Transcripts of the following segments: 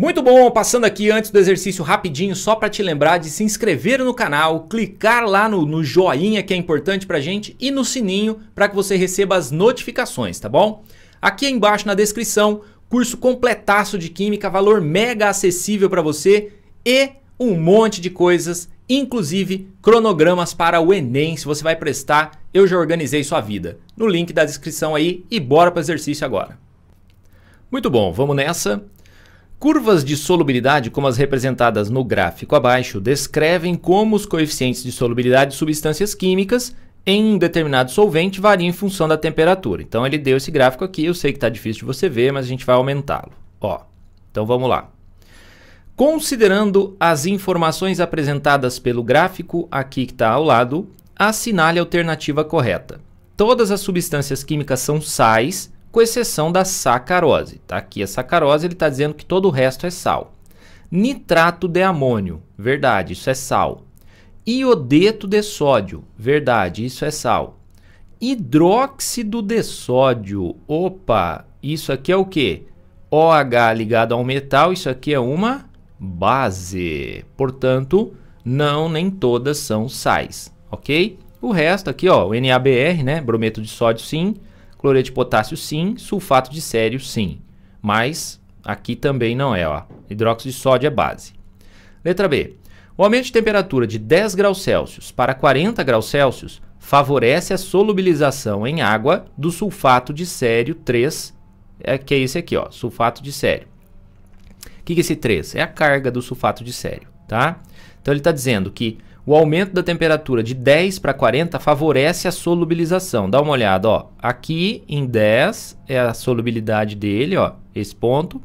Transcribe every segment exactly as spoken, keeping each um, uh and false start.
Muito bom, passando aqui antes do exercício rapidinho, só para te lembrar de se inscrever no canal, clicar lá no, no joinha que é importante pra gente e no sininho para que você receba as notificações, tá bom? Aqui embaixo na descrição, curso completaço de Química, valor mega acessível para você e um monte de coisas, inclusive cronogramas para o Enem, se você vai prestar, eu já organizei sua vida. No link da descrição aí e bora pro exercício agora. Muito bom, vamos nessa. Curvas de solubilidade, como as representadas no gráfico abaixo, descrevem como os coeficientes de solubilidade de substâncias químicas em um determinado solvente variam em função da temperatura. Então, ele deu esse gráfico aqui, eu sei que está difícil de você ver, mas a gente vai aumentá-lo. Ó, então, vamos lá. Considerando as informações apresentadas pelo gráfico aqui que está ao lado, assinale a alternativa correta. Todas as substâncias químicas são sais, com exceção da sacarose. Tá? Aqui a sacarose, ele está dizendo que todo o resto é sal. Nitrato de amônio, verdade, isso é sal. Iodeto de sódio, verdade, isso é sal. Hidróxido de sódio, opa, isso aqui é o quê? OH ligado a um metal, isso aqui é uma base. Portanto, não, nem todas são sais, ok? O resto aqui, ó, o N A B R, né, brometo de sódio, sim. Cloreto de potássio, sim. Sulfato de sério, sim. Mas aqui também não é, ó. Hidróxido de sódio é base. Letra B. O aumento de temperatura de dez graus Celsius para quarenta graus Celsius favorece a solubilização em água do sulfato de sério três, que é esse aqui, ó, sulfato de sério. O que é esse três? É a carga do sulfato de sério, tá? Então, ele está dizendo que o aumento da temperatura de dez para quarenta favorece a solubilização. Dá uma olhada, ó. Aqui em dez é a solubilidade dele, ó, esse ponto.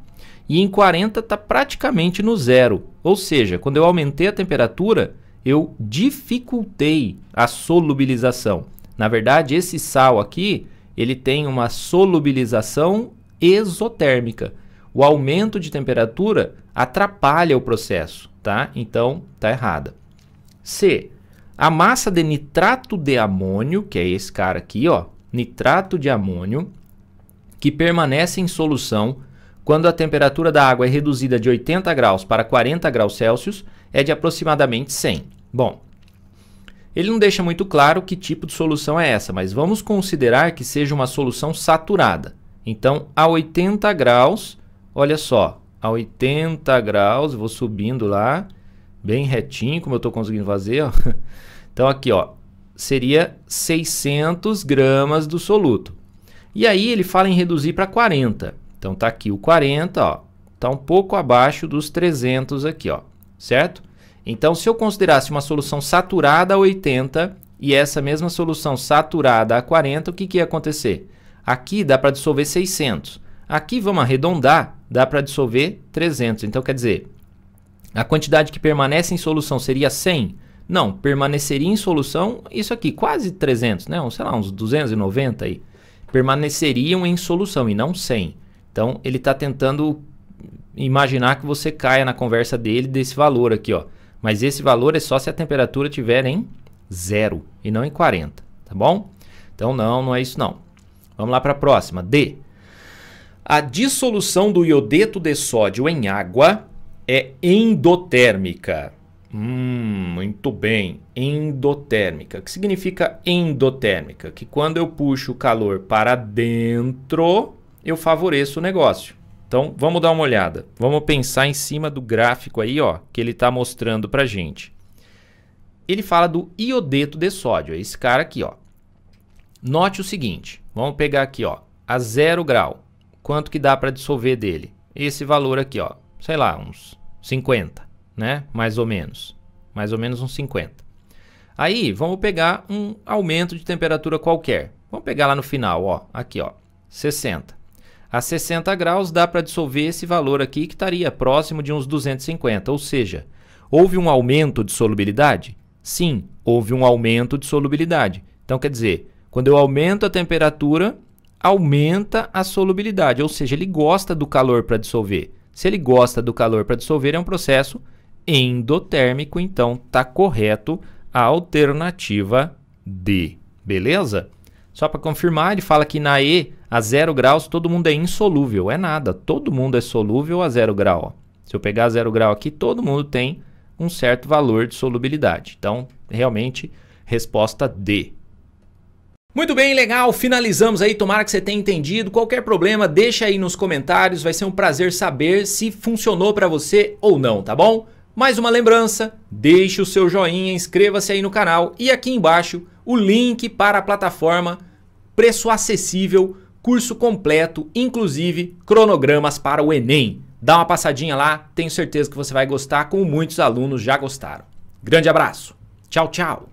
E em quarenta está praticamente no zero. Ou seja, quando eu aumentei a temperatura, eu dificultei a solubilização. Na verdade, esse sal aqui, ele tem uma solubilização exotérmica. O aumento de temperatura atrapalha o processo, tá? Então, tá errada. C. A massa de nitrato de amônio, que é esse cara aqui, ó, nitrato de amônio, que permanece em solução quando a temperatura da água é reduzida de oitenta graus para quarenta graus Celsius, é de aproximadamente cem. Bom, ele não deixa muito claro que tipo de solução é essa, mas vamos considerar que seja uma solução saturada. Então, a oitenta graus, olha só, a oitenta graus, vou subindo lá, bem retinho, como eu estou conseguindo fazer, ó. Então aqui, ó, seria seiscentos gramas do soluto. E aí ele fala em reduzir para quarenta. Então tá aqui o quarenta, ó, tá um pouco abaixo dos trezentos aqui, ó, certo? Então, se eu considerasse uma solução saturada a oitenta e essa mesma solução saturada a quarenta, o que que ia acontecer? Aqui dá para dissolver seiscentos. Aqui, vamos arredondar, dá para dissolver trezentos. Então quer dizer, a quantidade que permanece em solução seria cem? Não, permaneceria em solução isso aqui, quase trezentos, né? Sei lá, uns duzentos e noventa aí. Permaneceriam em solução e não cem. Então, ele está tentando imaginar que você caia na conversa dele desse valor aqui, ó. Mas esse valor é só se a temperatura estiver em zero e não em quarenta, tá bom? Então, não, não é isso não. Vamos lá para a próxima. D. A dissolução do iodeto de sódio em água é endotérmica. Hum, muito bem. Endotérmica. O que significa endotérmica? Que quando eu puxo o calor para dentro, eu favoreço o negócio. Então, vamos dar uma olhada. Vamos pensar em cima do gráfico aí, ó, que ele está mostrando para gente. Ele fala do iodeto de sódio. É esse cara aqui, ó. Note o seguinte. Vamos pegar aqui, ó, a zero grau. Quanto que dá para dissolver dele? Esse valor aqui, ó. Sei lá, uns cinquenta, né? Mais ou menos. Mais ou menos uns cinquenta. Aí, vamos pegar um aumento de temperatura qualquer. Vamos pegar lá no final, ó. Aqui, ó. sessenta. A sessenta graus dá para dissolver esse valor aqui que estaria próximo de uns duzentos e cinquenta. Ou seja, houve um aumento de solubilidade? Sim, houve um aumento de solubilidade. Então, quer dizer, quando eu aumento a temperatura, aumenta a solubilidade. Ou seja, ele gosta do calor para dissolver. Se ele gosta do calor para dissolver, é um processo endotérmico, então está correto a alternativa D, beleza? Só para confirmar, ele fala que na E, a zero graus, todo mundo é insolúvel, é nada, todo mundo é solúvel a zero grau, ó. Se eu pegar zero grau aqui, todo mundo tem um certo valor de solubilidade. Então, realmente, resposta D. Muito bem, legal, finalizamos aí, tomara que você tenha entendido. Qualquer problema, deixa aí nos comentários, vai ser um prazer saber se funcionou para você ou não, tá bom? Mais uma lembrança, deixe o seu joinha, inscreva-se aí no canal e aqui embaixo o link para a plataforma, preço acessível, curso completo, inclusive cronogramas para o Enem. Dá uma passadinha lá, tenho certeza que você vai gostar, como muitos alunos já gostaram. Grande abraço, tchau, tchau!